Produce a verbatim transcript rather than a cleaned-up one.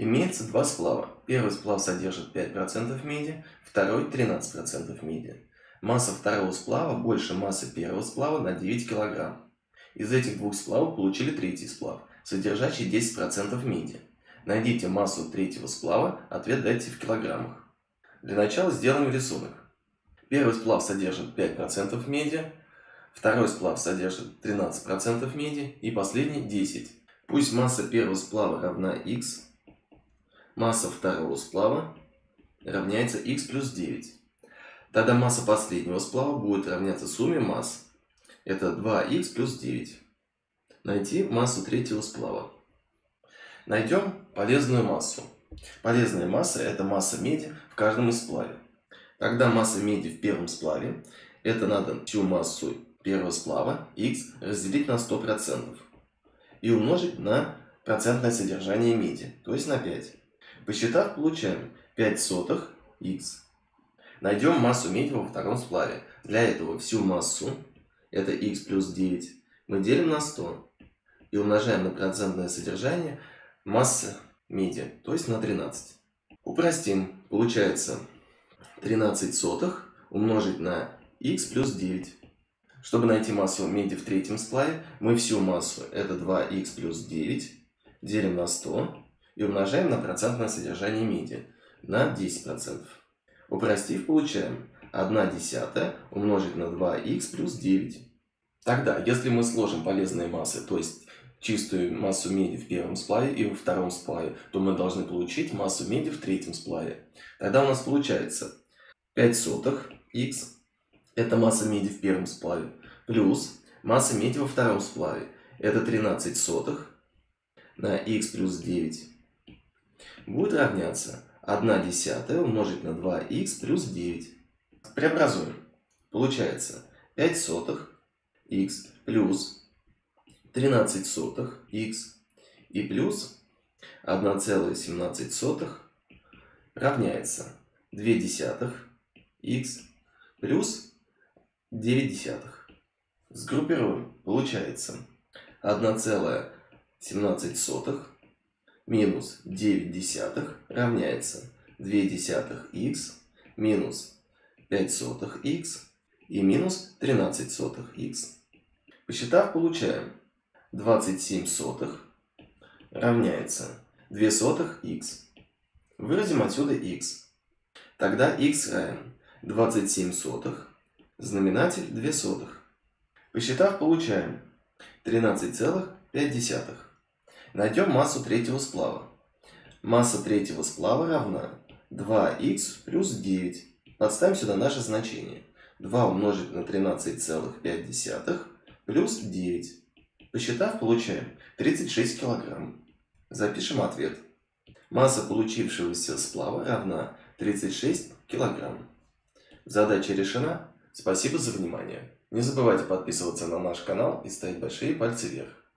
Имеется два сплава. Первый сплав содержит пять процентов меди, второй тринадцать процентов меди. Масса второго сплава больше массы первого сплава на девять килограмм. Из этих двух сплавов получили третий сплав, содержащий десять процентов меди. Найдите массу третьего сплава, ответ дайте в килограммах. Для начала сделаем рисунок. Первый сплав содержит пять процентов меди, второй сплав содержит тринадцать процентов меди и последний десять процентов. Пусть масса первого сплава равна х, масса второго сплава равняется х плюс девять. Тогда масса последнего сплава будет равняться сумме масс. Это два х плюс девять. Найти массу третьего сплава. Найдем полезную массу. Полезная масса – это масса меди в каждом из сплаве. Тогда масса меди в первом сплаве – это надо всю массу первого сплава, х, разделить на сто процентов. И умножить на процентное содержание меди, то есть на пять. Посчитав, получаем пять сотых х. Найдем массу меди во втором сплаве. Для этого всю массу, это х плюс девять, мы делим на сто и умножаем на процентное содержание массы меди, то есть на тринадцать. Упростим. Получается тринадцать сотых умножить на х плюс девять. Чтобы найти массу меди в третьем сплаве, мы всю массу, это два х плюс девять, делим на сто и умножаем на процентное содержание меди на десять процентов. Упростив, получаем одна десятая умножить на два х плюс девять. Тогда, если мы сложим полезные массы, то есть чистую массу меди в первом сплаве и во втором сплаве, то мы должны получить массу меди в третьем сплаве. Тогда у нас получается пять сотых х. Это масса меди в первом сплаве, плюс масса меди во втором сплаве. Это тринадцать сотых на х плюс девять. Будет равняться одна десятая умножить на два х плюс девять. Преобразуем. Получается пять сотых х плюс тринадцать сотых х и плюс одна целая семнадцать сотых равняется две десятых х плюс девять десятых. Сгруппируем. Получается одна целая семнадцать сотых минус девять десятых равняется две десятых х минус пять сотых х и минус тринадцать сотых х. Посчитав, получаем двадцать семь сотых равняется две сотых х. Выразим отсюда х. Тогда х равен двадцать семь сотых. Знаменатель две сотых. Посчитав, получаем тринадцать целых пять десятых. Найдем массу третьего сплава. Масса третьего сплава равна два х плюс девять. Подставим сюда наше значение. два умножить на тринадцать целых пять десятых плюс девять. Посчитав, получаем тридцать шесть килограммов. Запишем ответ. Масса получившегося сплава равна тридцать шесть килограммов. Задача решена. Спасибо за внимание. Не забывайте подписываться на наш канал и ставить большие пальцы вверх.